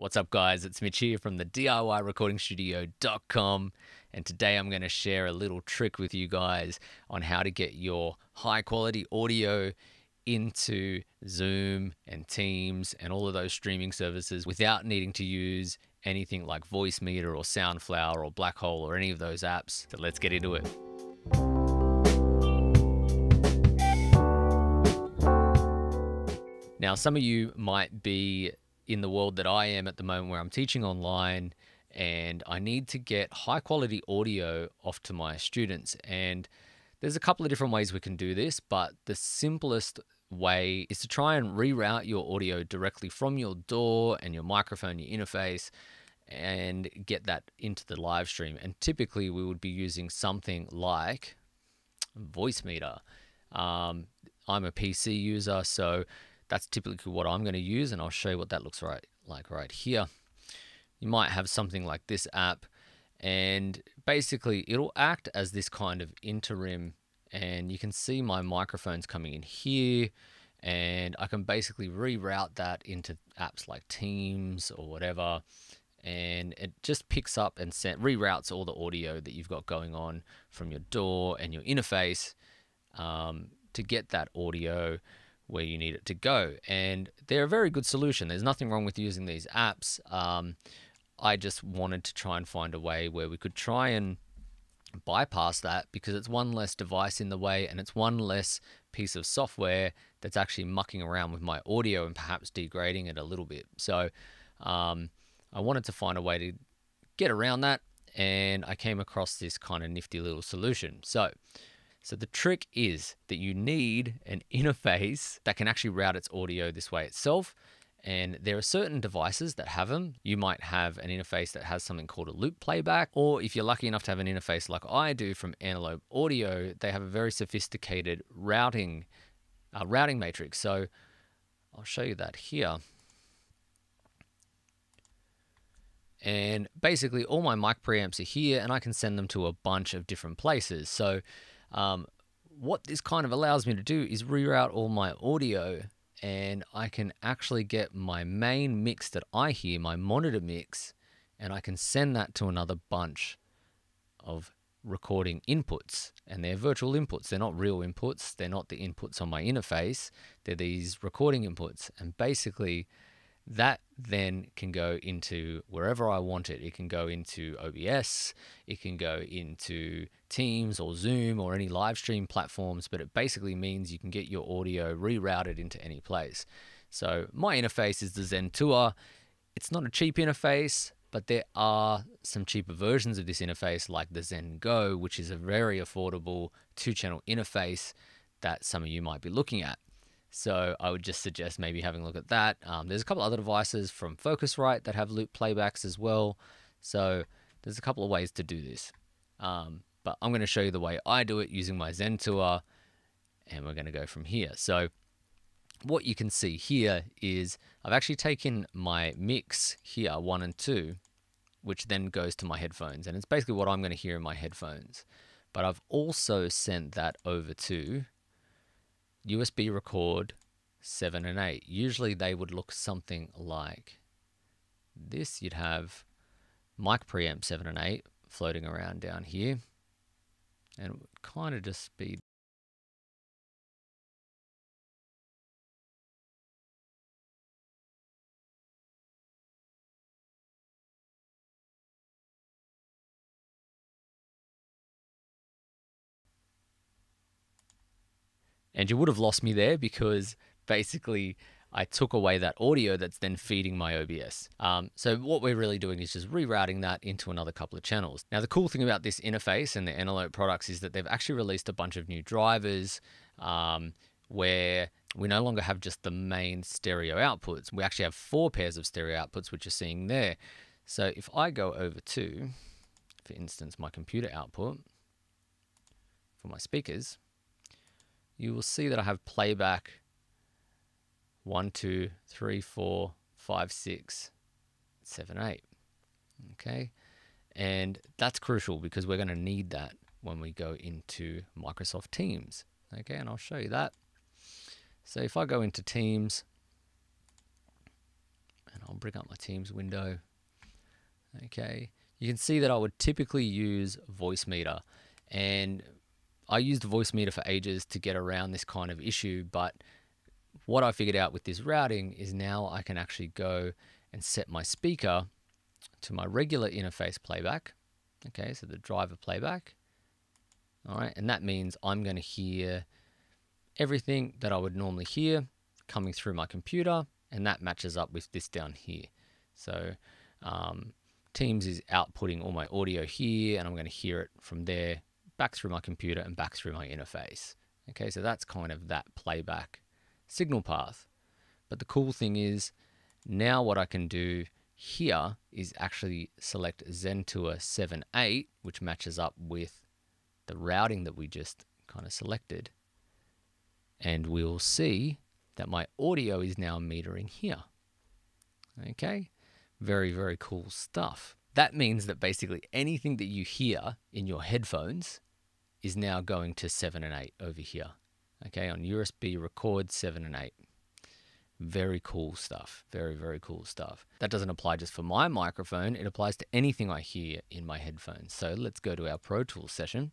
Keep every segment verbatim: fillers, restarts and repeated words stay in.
What's up, guys? It's Mitch here from the D I Y recording studio dot com, and today I'm going to share a little trick with you guys on how to get your high quality audio into Zoom and Teams and all of those streaming services without needing to use anything like VoiceMeeter or Soundflower or Blackhole or any of those apps. So let's get into it. Now, some of you might be in the world that I am at the moment, where I'm teaching online and I need to get high quality audio off to my students. And there's a couple of different ways we can do this, but the simplest way is to try and reroute your audio directly from your D A W and your microphone, your interface, and get that into the live stream. And typically we would be using something like VoiceMeeter. Um, I'm a P C user, so that's typically what I'm going to use, and I'll show you what that looks right, like right here. You might have something like this app, and basically it'll act as this kind of interim, and you can see my microphone's coming in here, and I can basically reroute that into apps like Teams or whatever, and it just picks up and sent, reroutes all the audio that you've got going on from your D A W and your interface um, to get that audio where you need it to go. And they're a very good solution. There's nothing wrong with using these apps. Um, I just wanted to try and find a way where we could try and bypass that, because it's one less device in the way and it's one less piece of software that's actually mucking around with my audio and perhaps degrading it a little bit. So um, I wanted to find a way to get around that, and I came across this kind of nifty little solution. So So the trick is that you need an interface that can actually route its audio this way itself. And there are certain devices that have them. You might have an interface that has something called a loop playback, or if you're lucky enough to have an interface like I do from Antelope Audio, they have a very sophisticated routing, uh, routing matrix. So I'll show you that here. And basically all my mic preamps are here, and I can send them to a bunch of different places. So Um, what this kind of allows me to do is reroute all my audio, and I can actually get my main mix that I hear, my monitor mix, and I can send that to another bunch of recording inputs. And they're virtual inputs. They're not real inputs. They're not the inputs on my interface. They're these recording inputs. And basically that then can go into wherever I want it. It can go into O B S, it can go into Teams or Zoom or any live stream platforms, but it basically means you can get your audio rerouted into any place. So my interface is the Zen Tour. It's not a cheap interface, but there are some cheaper versions of this interface like the Zen Go, which is a very affordable two-channel interface that some of you might be looking at. So I would just suggest maybe having a look at that. Um, there's a couple other devices from Focusrite that have loop playbacks as well. So there's a couple of ways to do this. Um, but I'm going to show you the way I do it using my Zen Tour, and we're going to go from here. So what you can see here is I've actually taken my mix here, one and two, which then goes to my headphones. And it's basically what I'm going to hear in my headphones. But I've also sent that over to U S B record seven and eight. Usually they would look something like this. You'd have mic preamp seven and eight floating around down here, and it would kind of just be and you would have lost me there, because basically I took away that audio that's then feeding my O B S. Um, so what we're really doing is just rerouting that into another couple of channels. Now, the cool thing about this interface and the Antelope products is that they've actually released a bunch of new drivers um, where we no longer have just the main stereo outputs. We actually have four pairs of stereo outputs, which you're seeing there. So if I go over to, for instance, my computer output for my speakers, you will see that I have playback one, two, three, four, five, six, seven, eight. Okay. And that's crucial, because we're going to need that when we go into Microsoft Teams. Okay. And I'll show you that. So if I go into Teams and I'll bring up my Teams window. Okay, you can see that I would typically use VoiceMeeter, and I used VoiceMeeter for ages to get around this kind of issue, but what I figured out with this routing is now I can actually go and set my speaker to my regular interface playback. Okay, so the driver playback. All right, and that means I'm going to hear everything that I would normally hear coming through my computer, and that matches up with this down here. So um, Teams is outputting all my audio here, and I'm going to hear it from there back through my computer and back through my interface. Okay, so that's kind of that playback signal path. But the cool thing is, now what I can do here is actually select Zen Tour seven eight, which matches up with the routing that we just kind of selected, and we'll see that my audio is now metering here. Okay, very, very cool stuff. That means that basically anything that you hear in your headphones is now going to seven and eight over here. Okay, on U S B record seven and eight. Very cool stuff. Very, very cool stuff. That doesn't apply just for my microphone. It applies to anything I hear in my headphones. So let's go to our Pro Tools session.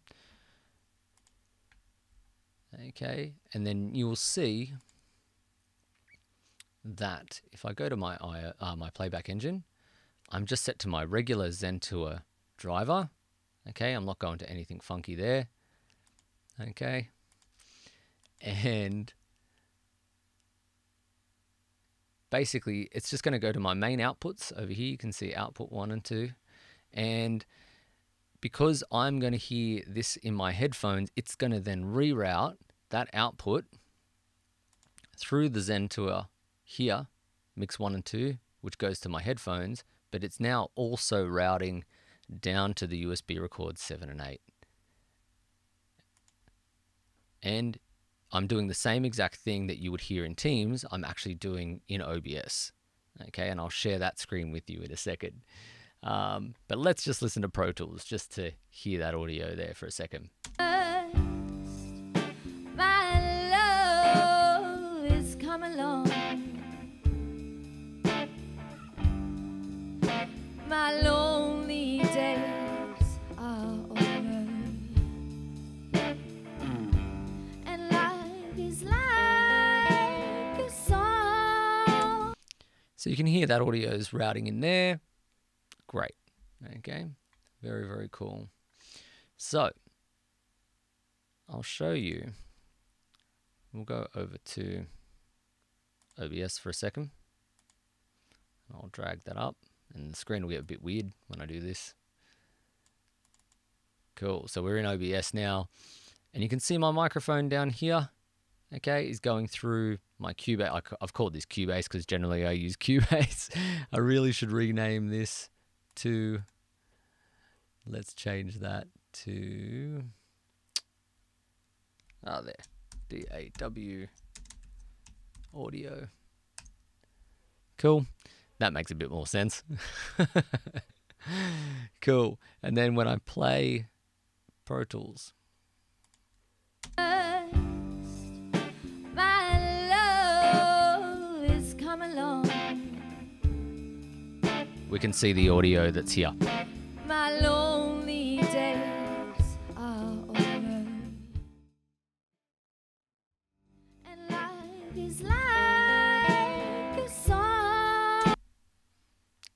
Okay, and then you will see that if I go to my, uh, my playback engine, I'm just set to my regular Zen Tour driver. Okay, I'm not going to anything funky there. Okay, and basically, it's just going to go to my main outputs. Over here, you can see output one and two. And because I'm going to hear this in my headphones, it's going to then reroute that output through the Zen Tour here, mix one and two, which goes to my headphones, but it's now also routing down to the U S B record seven and eight. And I'm doing the same exact thing that you would hear in Teams, I'm actually doing in O B S. Okay, and I'll share that screen with you in a second. Um, but let's just listen to Pro Tools just to hear that audio there for a second. So you can hear that audio is routing in there. Great. Okay. Very, very cool. So I'll show you. We'll go over to O B S for a second. I'll drag that up, and the screen will get a bit weird when I do this. Cool. So we're in O B S now, and you can see my microphone down here. Okay, is going through my Cubase. I've called this Cubase because generally I use Cubase. I really should rename this to, let's change that to, ah, oh, there, D A W Audio. Cool, that makes a bit more sense. Cool, and then when I play Pro Tools, we can see the audio that's here. My lonely days are over. And life is like a song.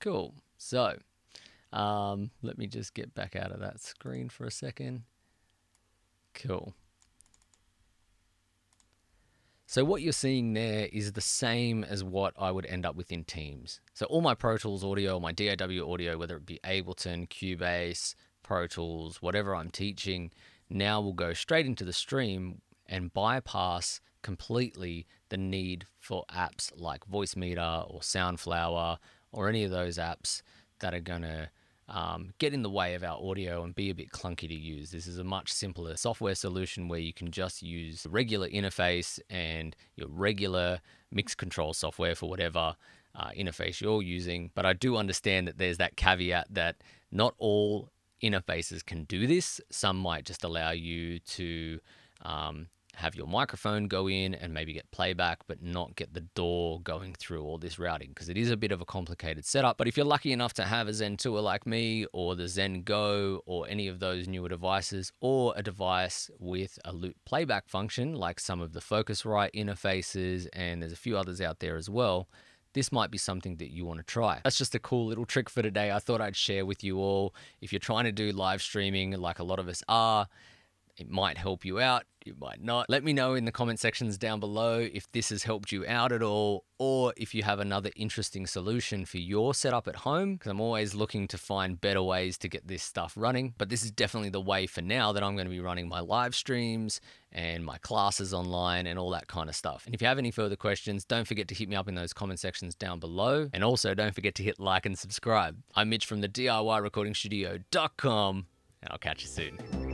Cool. So, um, let me just get back out of that screen for a second. Cool. So what you're seeing there is the same as what I would end up with in Teams. So all my Pro Tools audio, my D A W audio, whether it be Ableton, Cubase, Pro Tools, whatever I'm teaching, now will go straight into the stream and bypass completely the need for apps like VoiceMeeter or Soundflower or any of those apps that are going to um, get in the way of our audio and be a bit clunky to use. This is a much simpler software solution where you can just use regular interface and your regular mix control software for whatever uh, interface you're using. But I do understand that there's that caveat that not all interfaces can do this. Some might just allow you to um, have your microphone go in and maybe get playback, but not get the D A W going through all this routing, because it is a bit of a complicated setup. But if you're lucky enough to have a Zen Tour like me, or the Zen Go, or any of those newer devices, or a device with a loop playback function like some of the Focusrite interfaces, and there's a few others out there as well, this might be something that you want to try. That's just a cool little trick for today I thought I'd share with you all. If you're trying to do live streaming like a lot of us are, it might help you out, it might not. Let me know in the comment sections down below if this has helped you out at all, or if you have another interesting solution for your setup at home, because I'm always looking to find better ways to get this stuff running. But this is definitely the way for now that I'm going to be running my live streams and my classes online and all that kind of stuff. And if you have any further questions, don't forget to hit me up in those comment sections down below. And also don't forget to hit like and subscribe. I'm Mitch from the D I Y recording studio dot com, and I'll catch you soon.